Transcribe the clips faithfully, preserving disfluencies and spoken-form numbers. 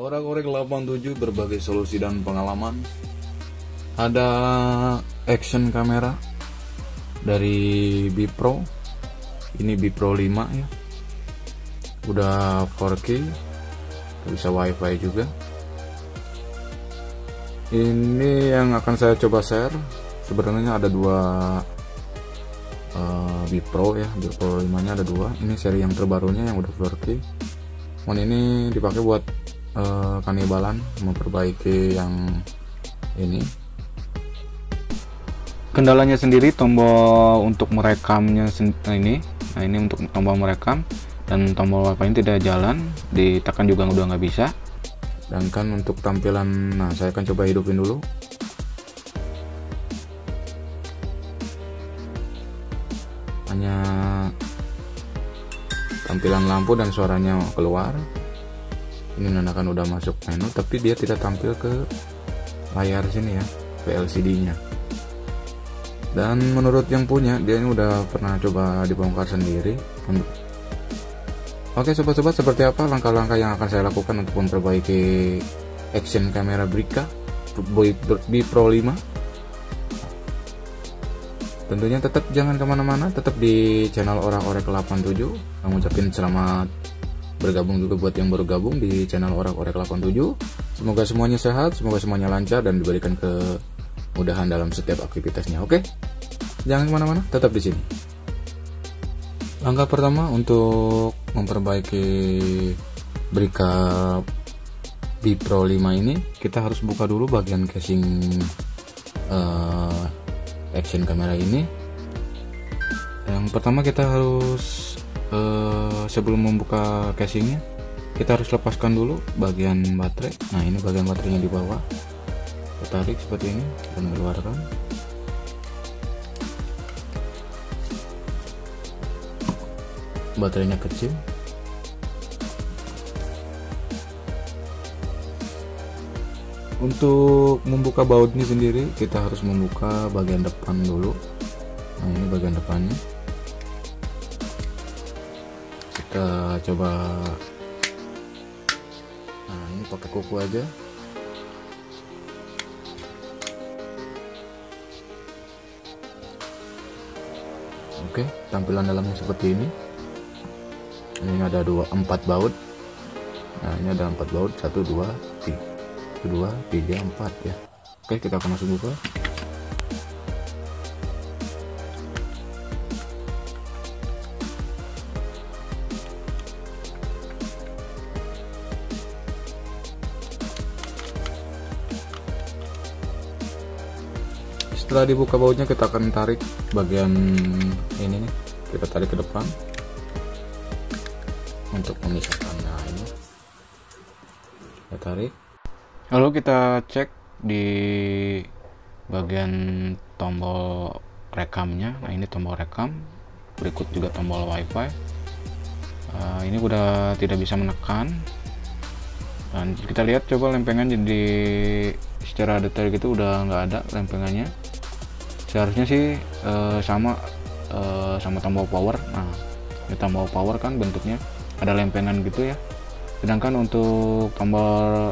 Orak Orek delapan tujuh, berbagai solusi dan pengalaman. Ada action kamera dari B-Pro. Ini B-Pro lima ya. Udah empat K. Bisa wifi juga. Ini yang akan saya coba share. Sebenarnya ada dua uh, B-Pro ya. B-Pro lima nya ada dua. Ini seri yang terbarunya yang udah empat K. Mon ini dipakai buat Uh, kanibalan, memperbaiki yang ini. Kendalanya sendiri tombol untuk merekamnya ini, nah ini untuk tombol merekam, dan tombol wifi ini tidak jalan, ditekan juga udah nggak bisa. Sedangkan untuk tampilan, nah saya akan coba hidupin dulu. Hanya tampilan lampu dan suaranya keluar. Ini menandakan udah masuk menu, tapi dia tidak tampil ke layar sini ya, ke L C D nya. Dan menurut yang punya, dia ini udah pernah coba dibongkar sendiri. Oke sobat-sobat, seperti apa langkah-langkah yang akan saya lakukan untuk memperbaiki action kamera Brica B-Pro lima. Tentunya tetap jangan kemana-mana, tetap di channel Orak Orek delapan tujuh. Saya ucapin selamat bergabung juga buat yang baru gabung di channel Orak Orek delapan tujuh. Semoga semuanya sehat, semoga semuanya lancar dan diberikan kemudahan dalam setiap aktivitasnya. Oke, jangan kemana-mana, tetap di sini. Langkah pertama untuk memperbaiki Brica B-Pro lima ini, kita harus buka dulu bagian casing uh, action kamera ini. Yang pertama kita harus Uh, sebelum membuka casingnya, kita harus lepaskan dulu bagian baterai. Nah ini bagian baterainya di bawah, kita tarik seperti ini dan keluarkan. Baterainya kecil. Untuk membuka bautnya sendiri, kita harus membuka bagian depan dulu. Nah ini bagian depannya, kita coba. Nah ini pakai kuku aja. Oke, tampilan dalamnya seperti ini. Ini ada dua empat baut. Nah ini ada empat baut, satu dua tiga, dua tiga empat ya. Oke, kita akan langsung buka. Setelah dibuka bautnya, kita akan tarik bagian ini nih, kita tarik ke depan untuk memisahkan. Nah ini kita tarik, lalu kita cek di bagian tombol rekamnya. Nah ini tombol rekam, berikut juga tombol wifi. Uh, ini udah tidak bisa menekan, dan kita lihat coba lempengan, jadi secara detail gitu udah nggak ada lempengannya. Seharusnya sih uh, sama uh, sama tombol power. Nah ini tombol power kan bentuknya ada lempengan gitu ya, sedangkan untuk tombol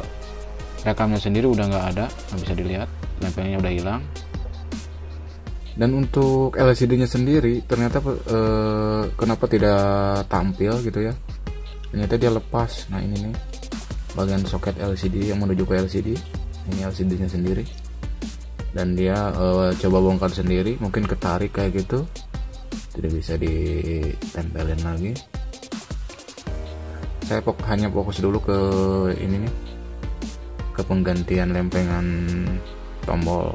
rekamnya sendiri udah nggak ada, nggak bisa dilihat, lempengannya udah hilang. Dan untuk L C D nya sendiri ternyata uh, kenapa tidak tampil gitu ya, ternyata dia lepas. Nah ini nih bagian soket L C D yang menuju ke L C D, ini L C D nya sendiri, dan dia uh, coba bongkar sendiri, mungkin ketarik kayak gitu, tidak bisa ditempelin lagi. Saya pok hanya fokus dulu ke ini nih, ke penggantian lempengan tombol.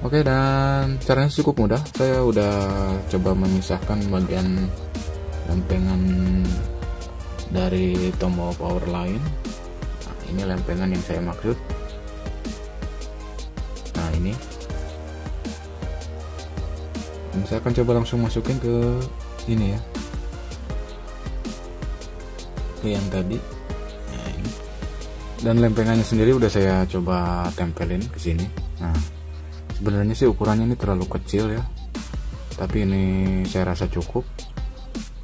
Oke, dan caranya cukup mudah. Saya udah coba memisahkan bagian lempengan dari tombol power lain. Nah, ini lempengan yang saya maksud. Nah ini, dan saya akan coba langsung masukin ke ini ya, ke yang tadi. Nah, ini. Dan lempengannya sendiri udah saya coba tempelin ke sini. Nah sebenarnya sih ukurannya ini terlalu kecil ya, tapi ini saya rasa cukup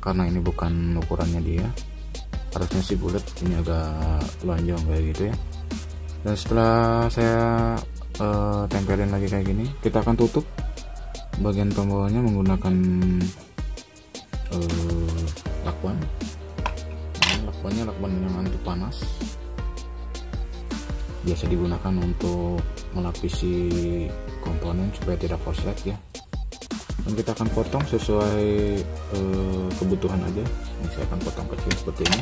karena ini bukan ukurannya dia. harusnya sih bulat, ini agak lonjong kayak gitu ya. Dan setelah saya uh, tempelin lagi kayak gini, kita akan tutup bagian tombolnya menggunakan uh, lakban. Nah, lakbannya lakban yang anti panas, biasa digunakan untuk melapisi komponen supaya tidak korslet ya. Dan kita akan potong sesuai uh, kebutuhan aja. Ini saya akan potong kecil seperti ini.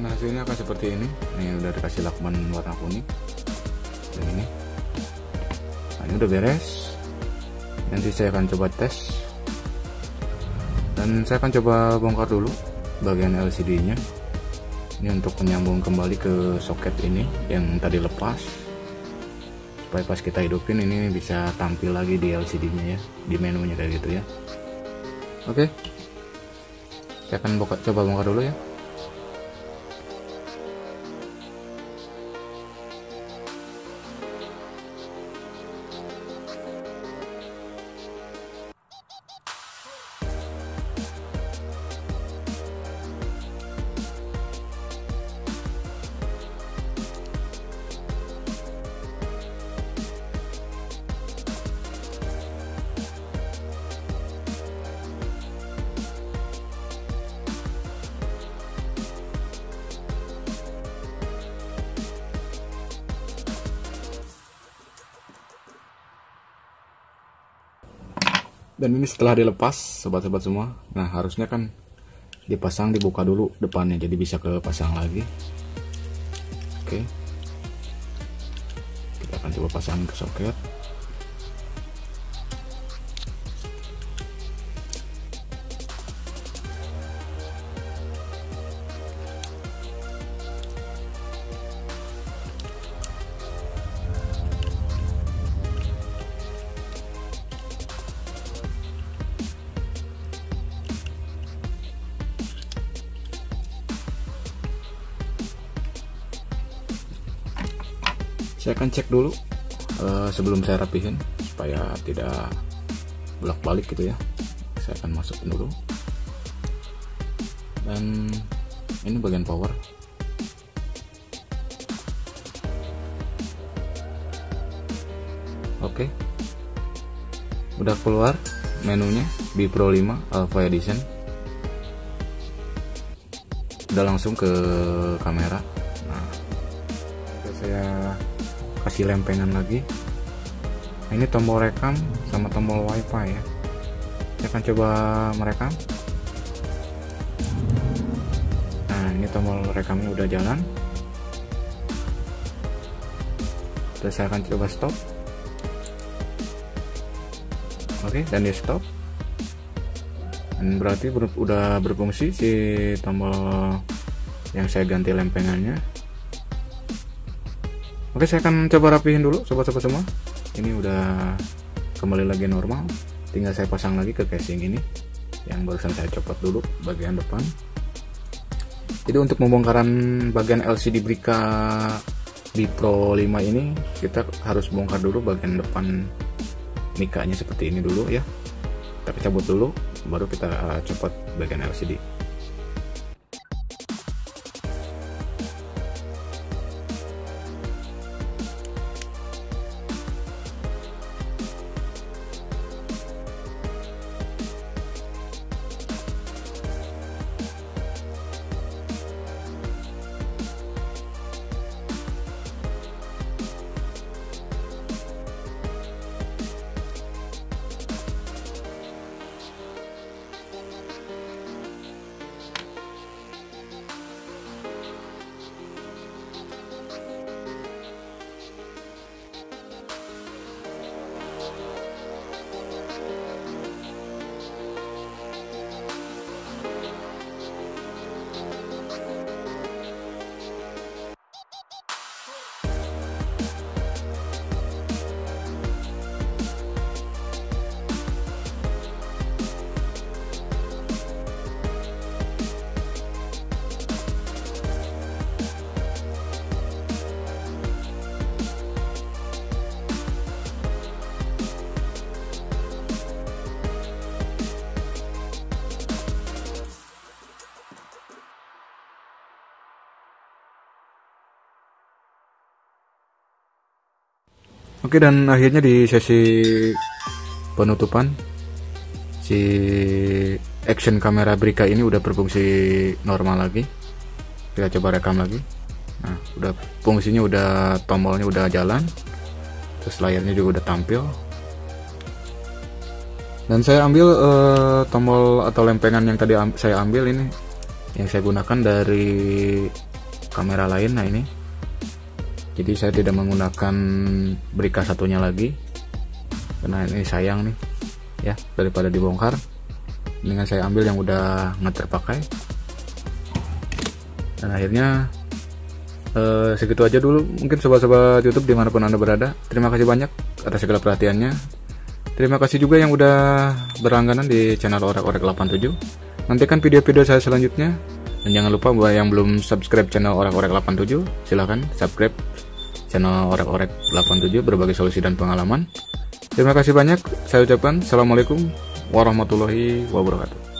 Nah, hasilnya akan seperti ini. Ini udah dikasih lakban warna kuning dan ini. Nah, ini udah beres. Nanti saya akan coba tes, dan saya akan coba bongkar dulu bagian L C D nya ini untuk menyambung kembali ke soket ini yang tadi lepas, supaya pas kita hidupin ini bisa tampil lagi di L C D nya ya, di menunya kayak gitu ya. Oke, saya akan buka, coba bongkar dulu ya. Dan ini setelah dilepas, sobat-sobat semua. Nah, harusnya kan dipasang, dibuka dulu depannya, jadi bisa kepasang lagi. Oke, kita akan coba pasang ke soket. Saya akan cek dulu uh, sebelum saya rapihin supaya tidak bolak-balik gitu ya. Saya akan masukin dulu. Dan ini bagian power. Oke, udah keluar menunya B-Pro lima Alpha Edition. Udah langsung ke kamera. Nah, saya kasih lempengan lagi. Nah, ini tombol rekam sama tombol wifi ya. Saya akan coba merekam. Nah, ini tombol rekamnya udah jalan. Terus saya akan coba stop. Oke, dan di stop. Dan berarti ber udah berfungsi si tombol yang saya ganti lempengannya. Oke, saya akan coba rapihin dulu sobat-sobat semua. Ini udah kembali lagi normal. Tinggal saya pasang lagi ke casing ini yang barusan saya copot dulu bagian depan. Jadi untuk pembongkaran bagian L C D Brica B-Pro lima ini, kita harus bongkar dulu bagian depan mikanya seperti ini dulu ya. Kita cabut dulu, baru kita copot bagian L C D. Oke, dan akhirnya di sesi penutupan si action kamera Brica ini udah berfungsi normal lagi. Kita coba rekam lagi. Nah, udah fungsinya, udah tombolnya udah jalan, terus layarnya juga udah tampil. Dan saya ambil eh, tombol atau lempengan yang tadi am saya ambil ini, yang saya gunakan dari kamera lain. Nah ini, jadi saya tidak menggunakan Brica satunya lagi, karena ini sayang nih, ya daripada dibongkar, mendingan saya ambil yang udah nggak terpakai. Dan akhirnya eh, segitu aja dulu mungkin sobat-sobat YouTube dimanapun Anda berada. Terima kasih banyak atas segala perhatiannya. Terima kasih juga yang udah berlangganan di channel Orak Orek delapan tujuh. Nantikan video-video saya selanjutnya. Dan jangan lupa buat yang belum subscribe channel Orak Orek delapan tujuh, silahkan subscribe channel Orak Orek delapan tujuh, berbagi solusi dan pengalaman. Terima kasih banyak. Saya ucapkan Assalamualaikum warahmatullahi wabarakatuh.